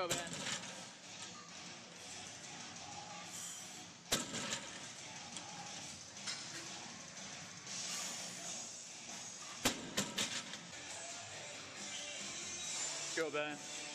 go, Ben. Go, Ben.